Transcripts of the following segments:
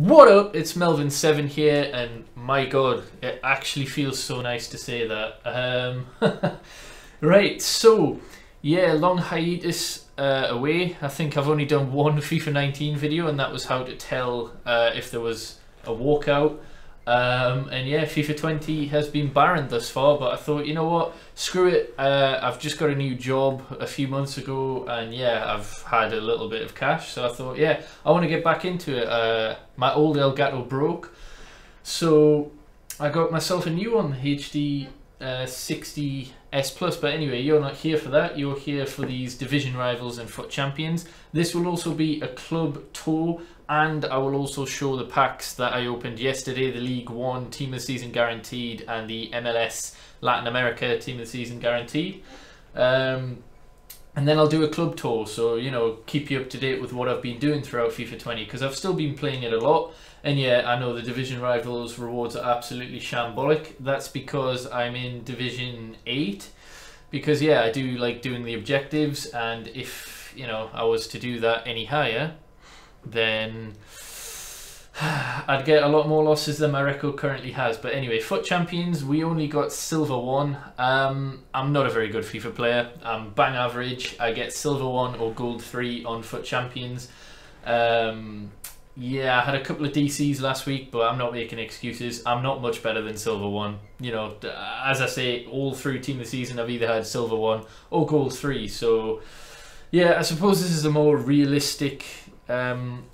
What up, it's Melvin7 here, and my god, it actually feels so nice to say that. Right, so yeah, long hiatus away. I think I've only done one FIFA 19 video, and that was how to tell if there was a walkout. And yeah, FIFA 20 has been barren thus far, but I thought, you know what, screw it. I've just got a new job a few months ago, and yeah, I've had a little bit of cash, so I thought, yeah, I want to get back into it. My old Elgato broke, so I got myself a new one, the HD 60S Plus, but anyway, you're not here for that. You're here for these Division Rivals and FUT Champions. This will also be a club tour, and I will also show the packs that I opened yesterday, the League One Team of the Season Guaranteed and the MLS Latin America Team of the Season Guaranteed. And then I'll do a club tour, so, you know, keep you up to date with what I've been doing throughout FIFA 20, because I've still been playing it a lot. And yeah, I know the Division Rivals rewards are absolutely shambolic. That's because I'm in Division 8, because yeah, I do like doing the objectives, and if, you know, I was to do that any higher, then I'd get a lot more losses than my record currently has. But anyway, FUT Champions, we only got Silver 1. I'm not a very good FIFA player. I'm bang average. I get Silver 1 or Gold 3 on FUT Champions. Yeah, I had a couple of DCs last week, but I'm not making excuses. I'm not much better than Silver 1. You know, as I say, all through Team of the Season, I've either had Silver 1 or Gold 3. So yeah, I suppose this is a more realistic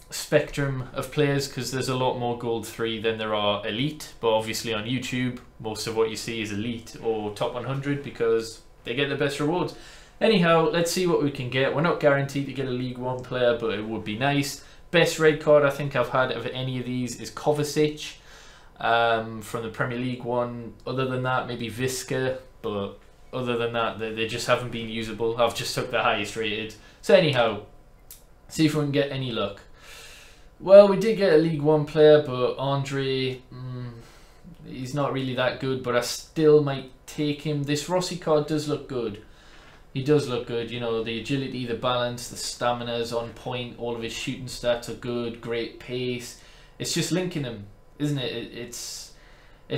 spectrum of players, because there's a lot more Gold 3 than there are Elite, but obviously on YouTube most of what you see is Elite or Top 100 because they get the best rewards. Anyhow, let's see what we can get. We're not guaranteed to get a League 1 player, but it would be nice. Best red card I think I've had of any of these is Kovacic from the Premier League one. Other than that, maybe Visca, but other than that they just haven't been usable. I've just took the highest rated. So anyhow, see if we can get any luck. Well, we did get a League 1 player, but Andre, he's not really that good, but I still might take him. This Rossi card does look good. He does look good, you know, the agility, the balance, the stamina's on point, all of his shooting stats are good, great pace. It's just linking him, isn't it? It's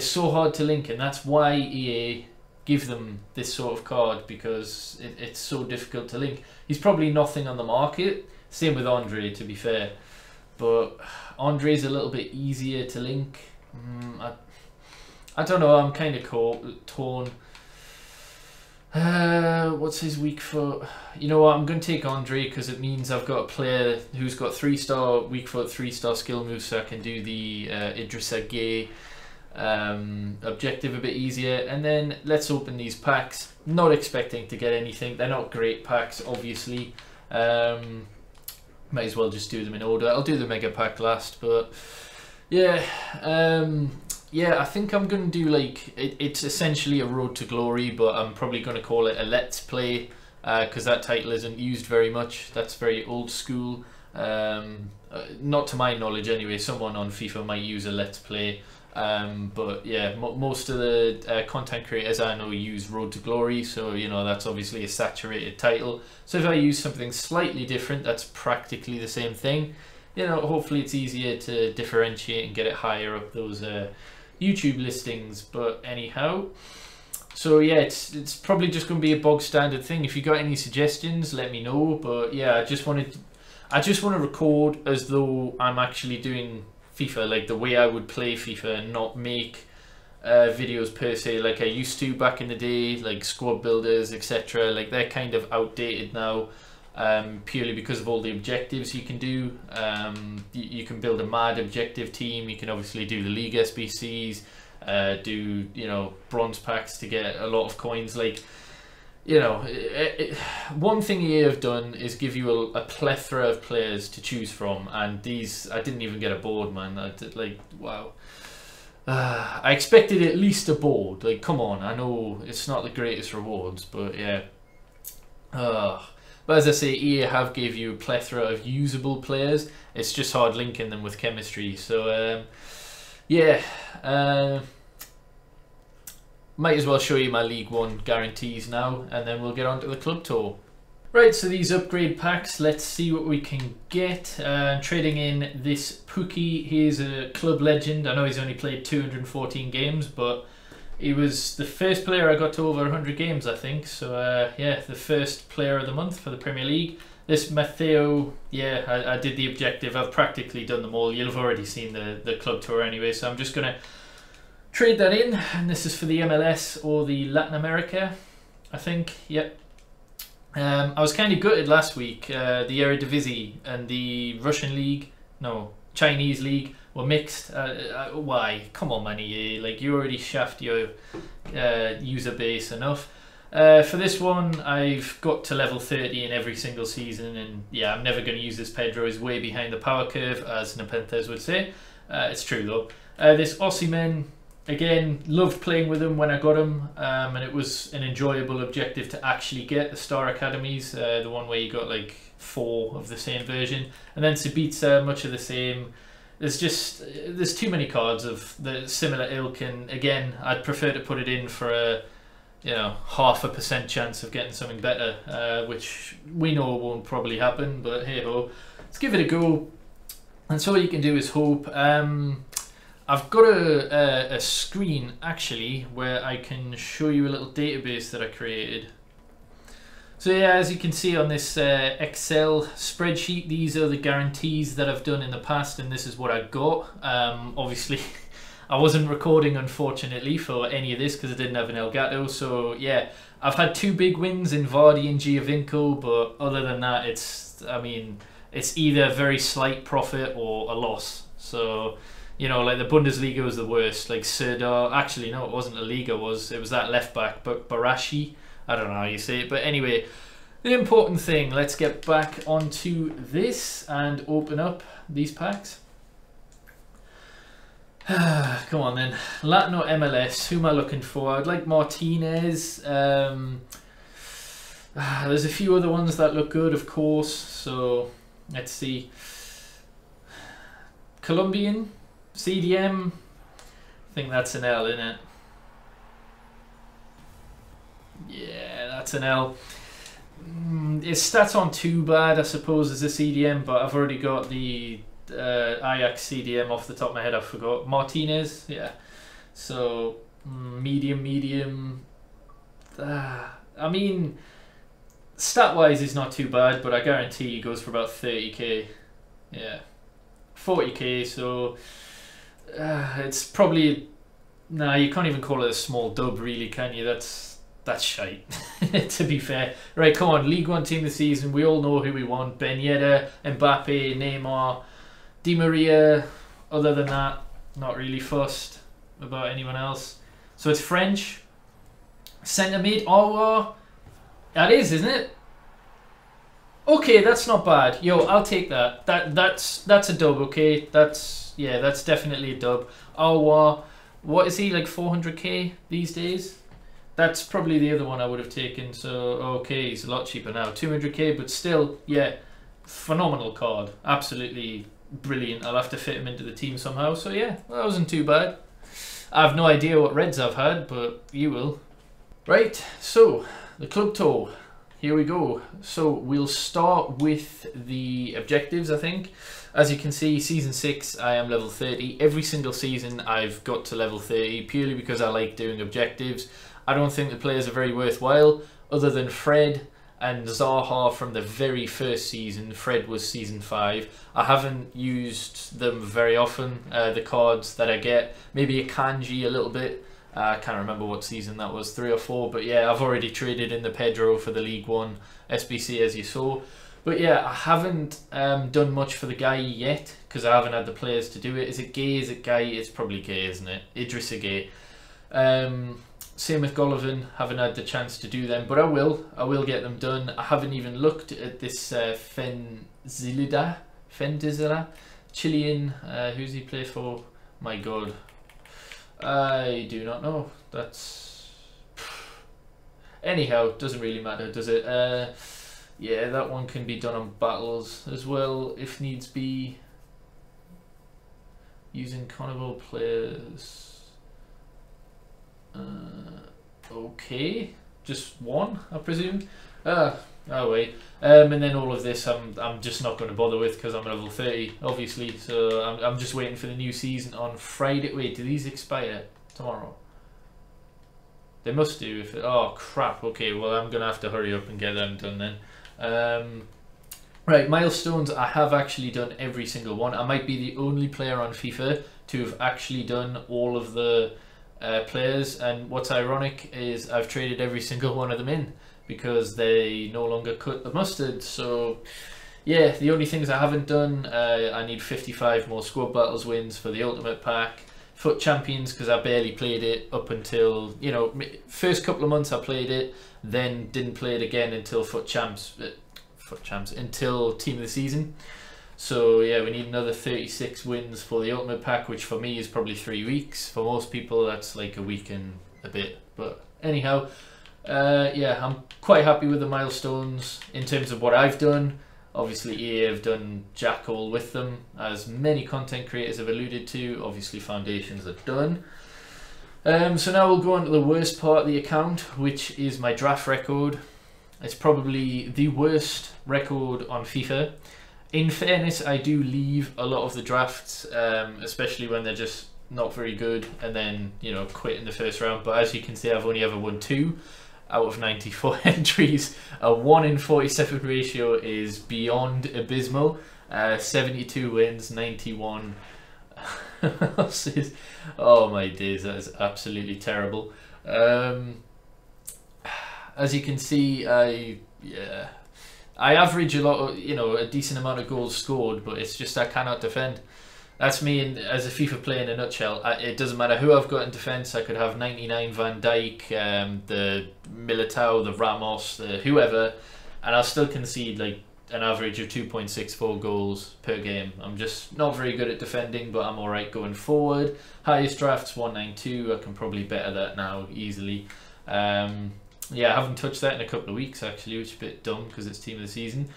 so hard to link, and that's why EA give them this sort of card, because it's so difficult to link. He's probably nothing on the market. Same with Andre, to be fair, but Andre's a little bit easier to link. I don't know, I'm kind of torn. What's his weak foot? You know what, I'm going to take Andre, because it means I've got a player who's got 3-star weak foot, 3-star skill moves, so I can do the Idrissa Gueye objective a bit easier. And then let's open these packs. Not expecting to get anything. They're not great packs, obviously. Might as well just do them in order. I'll do the mega pack last, but yeah, yeah, I think I'm gonna do like it's essentially a Road to Glory, but I'm probably gonna call it a Let's Play, because that title isn't used very much. That's very old school, not to my knowledge anyway. Someone on FIFA might use a Let's Play, but yeah, most of the content creators I know use Road to Glory, so you know, that's obviously a saturated title. So if I use something slightly different that's practically the same thing, you know, hopefully it's easier to differentiate and get it higher up those YouTube listings. But anyhow, so yeah, it's probably just going to be a bog standard thing. If you got any suggestions, let me know. But yeah, I just want to record as though I'm actually doing FIFA, like the way I would play FIFA, and not make videos per se like I used to back in the day, like squad builders, etc. Like they're kind of outdated now, purely because of all the objectives you can do. You can build a mad objective team. You can obviously do the league SBCs, do, you know, bronze packs to get a lot of coins. Like, you know, one thing EA have done is give you a plethora of players to choose from, and these, I didn't even get a board, man. I did, like, wow. I expected at least a board. Like, come on, I know it's not the greatest rewards, but yeah. But as I say, EA have gave you a plethora of usable players. It's just hard linking them with chemistry. So yeah. Might as well show you my League 1 guarantees now, and then we'll get on to the club tour. Right, so these upgrade packs, let's see what we can get. Trading in this Pookie, he is a club legend. I know he's only played 214 games, but he was the first player I got to over 100 games, I think. So yeah, the first player of the month for the Premier League. This Mateo, yeah, I did the objective. I've practically done them all. You'll have already seen the club tour anyway, so I'm just going to trade that in. And this is for the MLS or the Latin America, I think, yep. I was kind of gutted last week. The Eredivisie and the Russian League, no, Chinese League were mixed. Why? Come on, Manny. Like, you already shaft your user base enough. For this one, I've got to level 30 in every single season, and yeah, I'm never going to use this Pedro. He's way behind the power curve, as Nepenthes would say. It's true, though. This Osimhen, again, loved playing with him when I got him, and it was an enjoyable objective to actually get the Star Academies, the one where you got like 4 of the same version. And then Sabitza, much of the same. There's too many cards of the similar ilk, and again, I'd prefer to put it in for a, you know, 0.5% chance of getting something better, which we know won't probably happen, but hey ho, let's give it a go. And so all you can do is hope. I've got a screen actually where I can show you a little database that I created. So yeah, as you can see on this Excel spreadsheet, these are the guarantees that I've done in the past, and this is what I got. Obviously I wasn't recording, unfortunately, for any of this because I didn't have an Elgato. So yeah, I've had 2 big wins in Vardy and Giovinco, but other than that, it's, I mean, it's either very slight profit or a loss. So, you know, like the Bundesliga was the worst. Like Serdar, actually no, it wasn't La Liga, it was that left back, but Barashi, I don't know how you say it. But anyway, the important thing, let's get back onto this and open up these packs. Come on then, Latin or MLS, who am I looking for? I'd like Martinez. There's a few other ones that look good, of course, so let's see. Colombian, CDM, I think that's an L, isn't it? Yeah, that's an L. His stats aren't too bad, I suppose, as a CDM, but I've already got the Ajax CDM off the top of my head. I forgot. Martinez, yeah, so medium. I mean, stat wise is not too bad, but I guarantee he goes for about 30k, yeah, 40k. So it's probably, nah, you can't even call it a small dub, really, can you? That's shite, to be fair. Right, come on, League One team this season, we all know who we want. Ben Yedder, Mbappe, Neymar, Di Maria. Other than that, not really fussed about anyone else. So it's French. Centre mid, Aouar. That is, isn't it? Okay, that's not bad. Yo, I'll take that. That's a dub, okay? That's definitely a dub. Aouar, what is he, like 400k these days? That's probably the other one I would have taken. So okay, he's a lot cheaper now, 200k, but still, yeah, phenomenal card, absolutely brilliant. I'll have to fit him into the team somehow. So yeah, that wasn't too bad. I have no idea what reds I've had, but you will. Right, so the club tour, here we go. So we'll start with the objectives, I think. As you can see, season 6, I am level 30. Every single season I've got to level 30 purely because I like doing objectives. I don't think the players are very worthwhile, other than Fred and Zaha from the very first season. Fred was season 5. I haven't used them very often, the cards that I get. Maybe a kanji a little bit. I can't remember what season that was, 3 or 4. But yeah, I've already traded in the Pedro for the League One SBC, as you saw. But yeah, I haven't done much for the guy yet, because I haven't had the players to do it. Is it Gueye? Is it Gueye? It's probably Gueye, isn't it? Idrissa Gueye. Same with Golovin, haven't had the chance to do them, but I will get them done. I haven't even looked at this Fendizila, Chilean, who's he play for? My god, I do not know. That's, anyhow, doesn't really matter, does it? Yeah, that one can be done on battles as well, if needs be, using carnival players. Okay, just one, I presume. Oh wait. And then all of this I'm just not going to bother with because I'm level 30, obviously. So I'm just waiting for the new season on Friday. Wait, do these expire tomorrow? They must do. If it, oh crap. Okay, well I'm gonna have to hurry up and get them done then. Right, milestones. I have actually done every single one. I might be the only player on FIFA to have actually done all of the players. And what's ironic is I've traded every single one of them in, because they no longer cut the mustard. So yeah, the only things I haven't done, I need 55 more squad battles wins for the ultimate pack. FUT Champions, because I barely played it up until, you know, first couple of months I played it, then didn't play it again until FUT Champs, until Team of the Season. So yeah, we need another 36 wins for the ultimate pack, which for me is probably 3 weeks. For most people that's like a week and a bit, but anyhow, yeah, I'm quite happy with the milestones in terms of what I've done. Obviously EA have done jack all with them, as many content creators have alluded to. Obviously foundations are done. So now we'll go on to the worst part of the account, which is my draft record. It's probably the worst record on FIFA. In fairness, I do leave a lot of the drafts, especially when they're just not very good, and then, you know, quit in the first round. But as you can see, I've only ever won 2 out of 94 entries. A 1 in 47 ratio is beyond abysmal. 72 wins, 91 losses. Oh my days, that is absolutely terrible. As you can see, I average a lot of, you know, a decent amount of goals scored, but it's just I cannot defend. That's me as a FIFA player in a nutshell. It doesn't matter who I've got in defence. I could have 99 Van Dijk, the Militao, the Ramos, the whoever, and I'll still concede like an average of 2.64 goals per game. I'm just not very good at defending, but I'm alright going forward. Highest drafts 192. I can probably better that now easily. Yeah, I haven't touched that in a couple of weeks actually, which is a bit dumb because it's Team of the Season.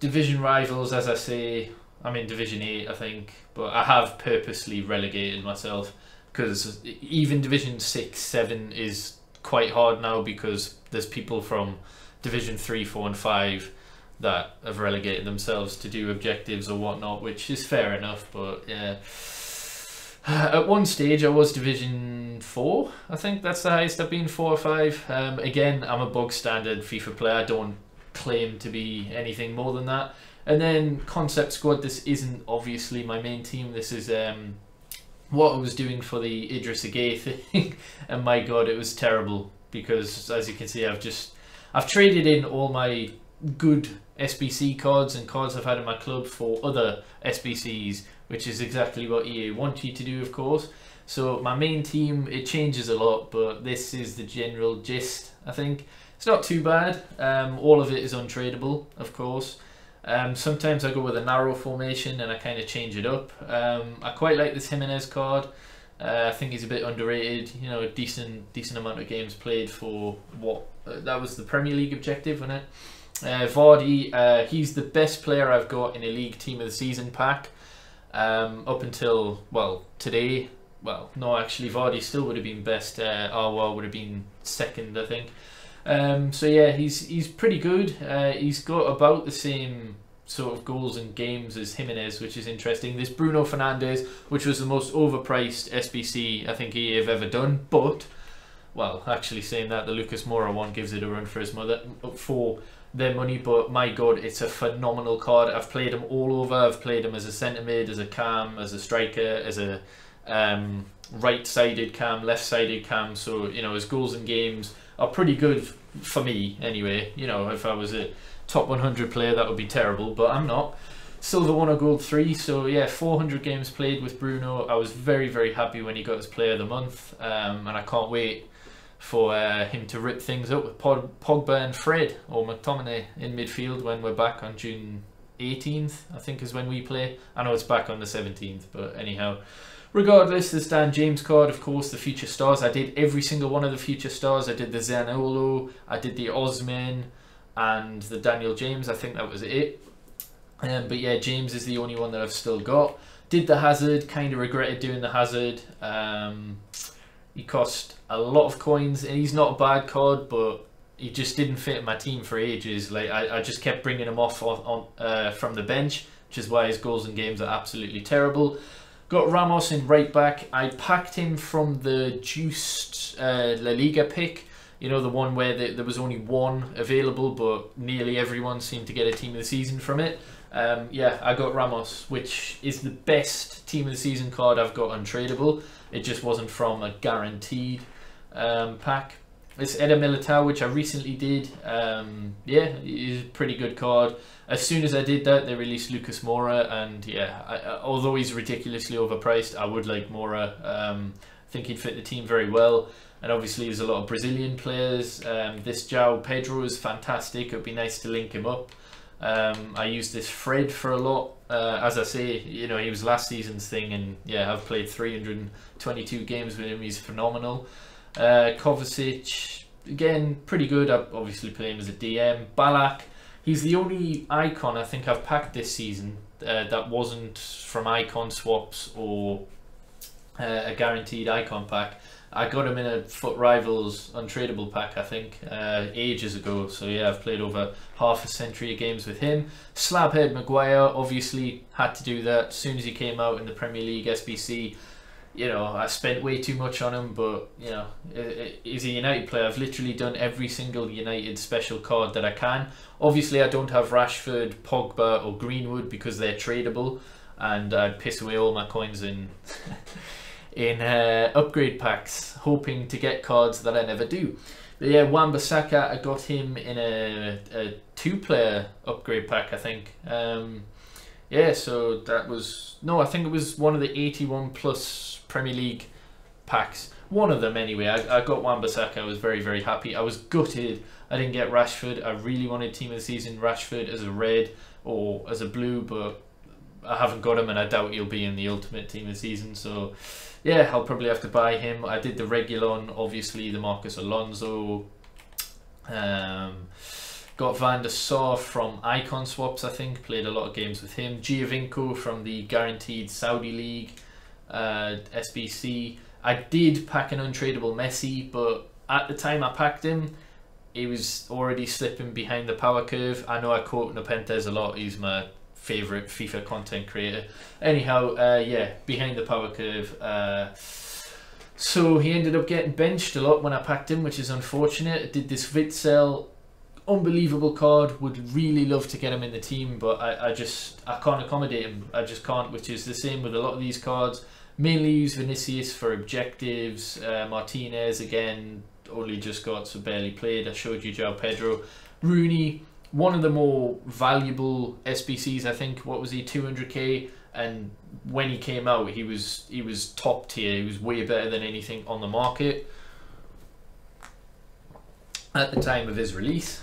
Division Rivals, as I say, I'm in Division 8, I think, but I have purposely relegated myself because even Division 6, 7 is quite hard now because there's people from Division 3, 4 and 5 that have relegated themselves to do objectives or whatnot, which is fair enough, but yeah. At one stage I was Division 4, I think that's the highest I've been, 4 or 5. Again, I'm a bog standard FIFA player, I don't claim to be anything more than that. And then Concept Squad, this isn't obviously my main team, this is what I was doing for the Idrissa Gueye thing, and my god, it was terrible, because as you can see I've traded in all my good SBC cards and cards I've had in my club for other SBCs, which is exactly what EA want you to do, of course. So my main team, it changes a lot, but this is the general gist, I think. It's not too bad, all of it is untradeable, of course. Sometimes I go with a narrow formation and I kind of change it up. I quite like this Jimenez card. I think he's a bit underrated, you know, a decent amount of games played for what, that was the Premier League objective, wasn't it? Vardy, he's the best player I've got in a League Team of the Season pack up until, well, today. Well, no, actually Vardy still would have been best, Arwar would have been second, I think. So yeah, he's pretty good. He's got about the same sort of goals and games as Jimenez, which is interesting. This Bruno Fernandes, which was the most overpriced SBC I think EA have ever done, but, well, actually saying that, the Lucas Moura one gives it a run for his mother, for their money, but my god, it's a phenomenal card. I've played him all over. I've played him as a centre mid, as a cam, as a striker, as a right-sided cam, left-sided cam, so, you know, his goals and games are pretty good for me anyway. You know, if I was a top 100 player that would be terrible, but I'm not. Silver 1 or Gold 3, so yeah, 400 games played with Bruno. I was very, very happy when he got his Player of the Month, and I can't wait for him to rip things up with Pogba and Fred or McTominay in midfield when we're back on June 18th, I think is when we play. I know it's back on the 17th, but anyhow. Regardless, this Dan James card, of course, the Future Stars. I did every single one of the Future Stars. I did the Zaniolo, I did the Osimhen, and the Daniel James. I think that was it. But yeah, James is the only one that I've still got. Did the Hazard, kind of regretted doing the Hazard. He cost a lot of coins, and he's not a bad card, but he just didn't fit my team for ages. Like I just kept bringing him off on from the bench, which is why his goals and games are absolutely terrible. Got Ramos in right back. I packed him from the juiced La Liga pick. You know, the one where there was only one available, but nearly everyone seemed to get a team of the season from it. Yeah, I got Ramos, which is the best team of the season card I've got untradeable. It just wasn't from a guaranteed pack. It's Eder Militão, which I recently did. Yeah, it's a pretty good card. As soon as I did that, they released Lucas Moura, and yeah, although he's ridiculously overpriced, I would like Moura. I think he'd fit the team very well. And obviously there's a lot of Brazilian players. This João Pedro is fantastic. It would be nice to link him up. I used this Fred for a lot. As I say, you know, he was last season's thing, and yeah, I've played 322 games with him. He's phenomenal. Kovacic, again, pretty good. I obviously play him as a DM. Balak, he's the only icon I think I've packed this season that wasn't from icon swaps or a guaranteed icon pack. I got him in a FUT Rivals untradeable pack, I think, ages ago. So yeah, I've played over half a century of games with him. Slabhead Maguire, obviously had to do that. As soon as he came out in the Premier League SBC, you know, I spent way too much on him, but, you know, he's a United player. I've literally done every single United special card that I can. Obviously, I don't have Rashford, Pogba or Greenwood because they're tradable, and I'd piss away all my coins in upgrade packs, hoping to get cards that I never do. But yeah, Wan-Bissaka, I got him in a two-player upgrade pack, I think. Yeah, so that was... No, I think it was one of the 81+ Premier League packs. One of them, anyway. I got Wan-Bissaka. I was very, very happy. I was gutted I didn't get Rashford. I really wanted Team of the Season Rashford as a red or as a blue, but I haven't got him, and I doubt he'll be in the Ultimate Team of the Season. So, yeah, I'll probably have to buy him. I did the Reguilon, obviously, the Marcus Alonso. Got Van der Sar from Icon Swaps, I think. Played a lot of games with him. Giovinco from the Guaranteed Saudi League, SBC. I did pack an untradeable Messi, but at the time I packed him, he was already slipping behind the power curve. I know I quote Nepenthes a lot. He's my favourite FIFA content creator. Anyhow, yeah, behind the power curve. So he ended up getting benched a lot when I packed him, which is unfortunate. I did this Witsel. Unbelievable card, would really love to get him in the team, but I can't accommodate him. I just can't, which is the same with a lot of these cards. Mainly use Vinicius for objectives. Martinez, again, only just got, so barely played. I showed you João Pedro. Rooney, one of the more valuable SBCs, I think. What was he, 200k? And when he came out, he was top tier. He was way better than anything on the market at the time of his release.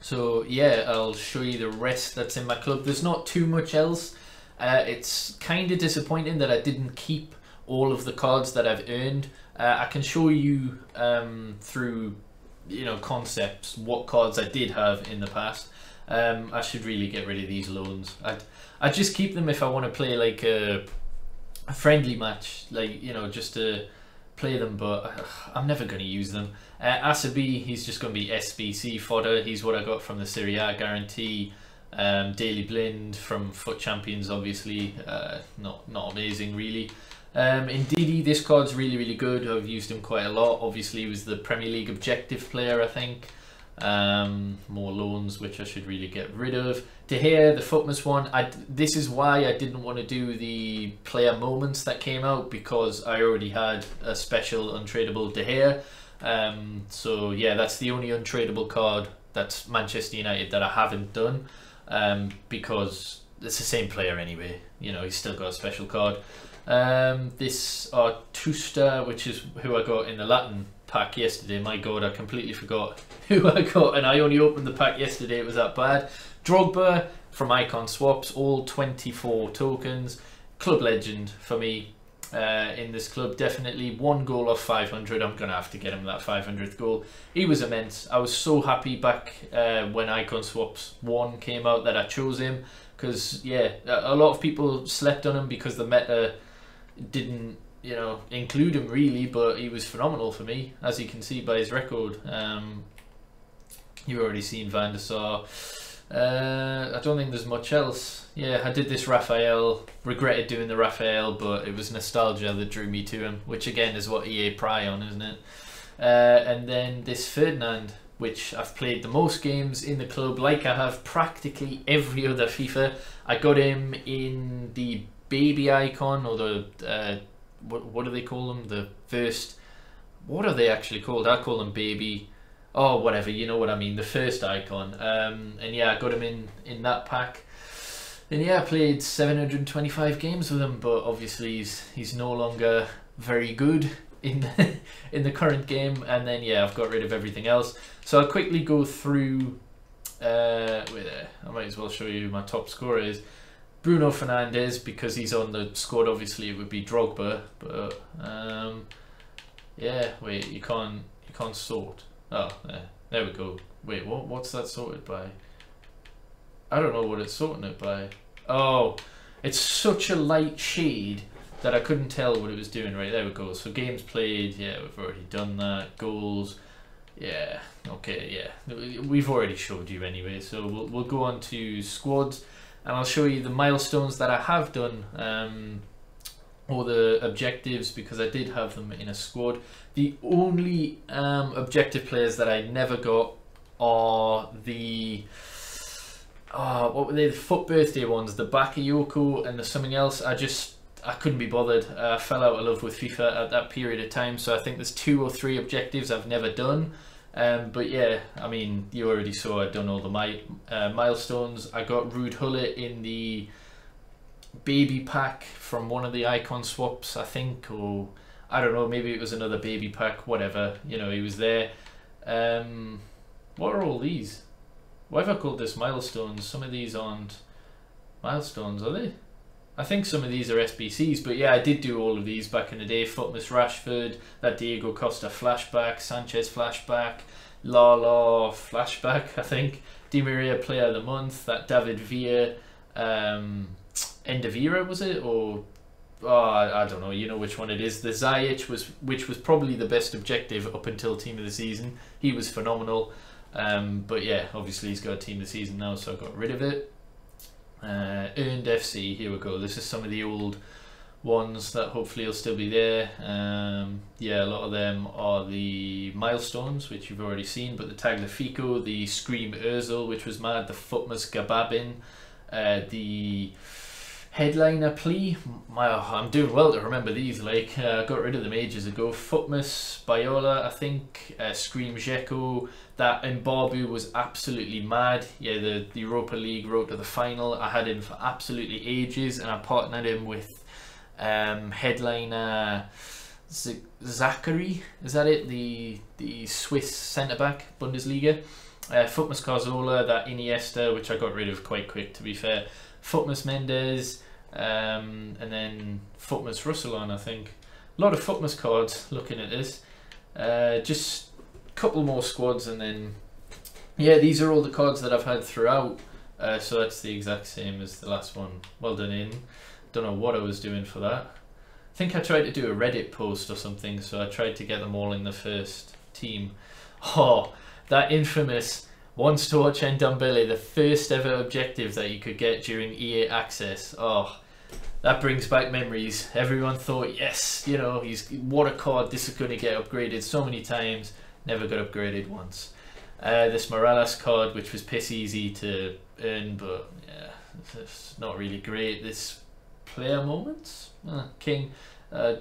So yeah, I'll show you the rest that's in my club. There's not too much else. It's kind of disappointing that I didn't keep all of the cards that I've earned. I can show you through, you know, concepts what cards I did have in the past. I should really get rid of these loans. I just keep them if I want to play like a friendly match, like, you know, just to play them, but I'm never going to use them. Asabi, he's just going to be SBC fodder. He's what I got from the Serie A guarantee. Daily Blind from FUT Champions, obviously. Not amazing, really. Ndidi, this card's really, really good. I've used him quite a lot. Obviously, he was the Premier League objective player, I think. More loans, which I should really get rid of. De Gea, the Footmas one. This is why I didn't want to do the player moments that came out, because I already had a special untradeable De Gea. So yeah, that's the only untradeable card that's Manchester United that I haven't done, because it's the same player anyway. You know, he's still got a special card. This Artusta, which is who I got in the Latin pack yesterday. My god, I completely forgot who I got, and I only opened the pack yesterday. It was that bad. Drogba from Icon Swaps, all 24 tokens. Club legend for me in this club, definitely. One goal off 500. I'm gonna have to get him that 500th goal. He was immense. I was so happy back when Icon Swaps 1 came out that I chose him, because yeah, a lot of people slept on him because the meta didn't you know, include him really, but he was phenomenal for me, as you can see by his record. You've already seen Van der Sar. I don't think there's much else. Yeah, I did this Raphael, regretted doing the Raphael, but it was nostalgia that drew me to him, which again is what EA pry on, isn't it? And then this Ferdinand, which I've played the most games in the club, like I have practically every other FIFA. I got him in the baby icon, or the what do they call them, the first, what are they actually called? I call them baby, oh whatever, you know what I mean, the first icon. And yeah, I got him in that pack, and yeah, I played 725 games with him, but obviously he's no longer very good in the current game. And then yeah, I've got rid of everything else, so I'll quickly go through. Wait there, I might as well show you who my top scorer is. Bruno Fernandes, because he's on the squad. Obviously it would be Drogba, but yeah, wait, you can't sort. Oh, there we go. Wait, what's that sorted by? I don't know what it's sorting it by. Oh, it's such a light shade that I couldn't tell what it was doing. Right, there we go. So games played, yeah, we've already done that. Goals, yeah, okay, yeah, we've already showed you anyway. So we'll go on to squads. And I'll show you the milestones that I have done, or the objectives, because I did have them in a squad. The only objective players that I never got are the what were they? The foot birthday ones, the Bakayoko and the something else. I couldn't be bothered. I fell out of love with FIFA at that period of time, so I think there's 2 or 3 objectives I've never done. But yeah, I mean, you already saw I'd done all the milestones. I got Ruud Gullit in the baby pack from one of the icon swaps, I think, or I don't know, maybe it was another baby pack, whatever, you know, he was there. What are all these? Why have I called this milestones? Some of these aren't milestones, are they? I think some of these are SBCs, but yeah, I did do all of these back in the day. Footmas Rashford, that Diego Costa flashback, Sanchez flashback, Lala flashback, I think. Di Maria player of the month, that David Villa, Endavira was it? Or, I don't know, you know which one it is. The Zajic, which was probably the best objective up until team of the season. He was phenomenal, but yeah, obviously he's got a team of the season now, so I got rid of it. Earned FC, here we go, this is some of the old ones that hopefully will still be there. Yeah, a lot of them are the milestones, which you've already seen, but the Tagliafico, the Scream Ozil, which was mad, the Footmas Gababin, the Headliner Plea, I'm doing well to remember these, like, I got rid of them ages ago. Footmas Bayola, I think, Scream Dzeko. That Mbabu was absolutely mad. Yeah, the Europa League road to the final. I had him for absolutely ages, and I partnered him with Headliner Zachary. Is that it? The Swiss centre back, Bundesliga. Footmas Carzola, that Iniesta, which I got rid of quite quick, to be fair. Footmas Mendes, and then Footmas Ruslan, I think. A lot of Footmas cards. Looking at this, just couple more squads, and then yeah, these are all the cards that I've had throughout, so that's the exact same as the last one. Well done in. Don't know what I was doing for that. I think I tried to do a Reddit post or something, so I tried to get them all in the first team. Oh, that infamous once to watch Ndombele, the first ever objective that you could get during EA Access. Oh, that brings back memories. Everyone thought, yes, you know, what a card, this is going to get upgraded so many times. Never got upgraded once. This Morales card, which was piss easy to earn, but yeah, it's not really great. This player moments, King,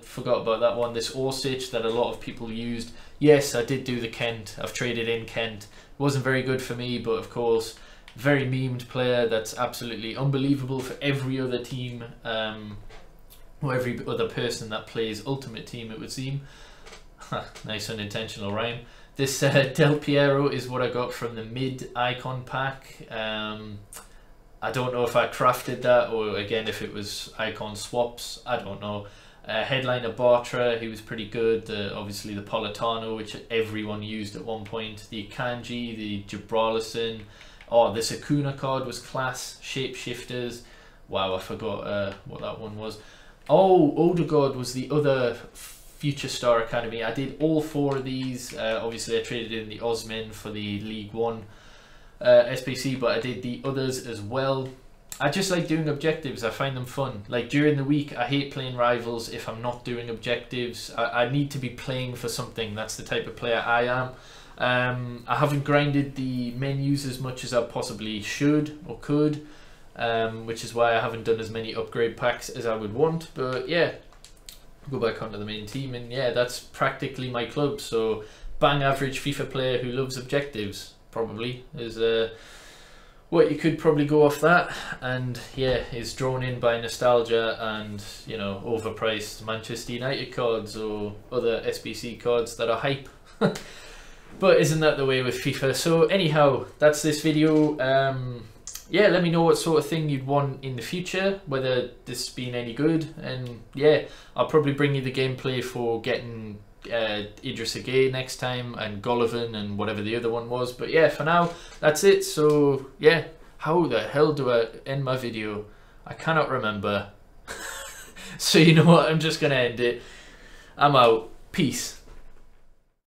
forgot about that one. This Orsic that a lot of people used. Yes, I did do the Kent. I've traded in Kent. It wasn't very good for me, but of course, very memed player. That's absolutely unbelievable for every other team, or every other person that plays Ultimate Team, it would seem. Nice unintentional rhyme. This Del Piero is what I got from the mid icon pack. I don't know if I crafted that, or again if it was icon swaps, I don't know. Headliner Bartra, he was pretty good. Obviously the Politano, which everyone used at one point, the Kanji, the Gibralison. Oh, this Acuna card was class. Shapeshifters, wow, I forgot what that one was. Oh, Odegaard was the other Future Star Academy. I did all four of these. Obviously, I traded in the Osimhen for the League One SPC, but I did the others as well. I just like doing objectives. I find them fun. Like during the week, I hate playing rivals if I'm not doing objectives. I need to be playing for something. That's the type of player I am. I haven't grinded the menus as much as I possibly should or could, which is why I haven't done as many upgrade packs as I would want. But yeah, go back onto the main team, and yeah, that's practically my club. So bang average FIFA player who loves objectives probably is what you could probably go off that. And yeah, is drawn in by nostalgia and, you know, overpriced Manchester United cards or other SBC cards that are hype. But isn't that the way with FIFA? So anyhow, that's this video. Yeah, let me know what sort of thing you'd want in the future, whether this has been any good. And yeah, I'll probably bring you the gameplay for getting Idrissa Gueye next time, and Golovin, and whatever the other one was. But yeah, for now, that's it. So yeah, how the hell do I end my video? I cannot remember. So you know what, I'm just going to end it. I'm out. Peace.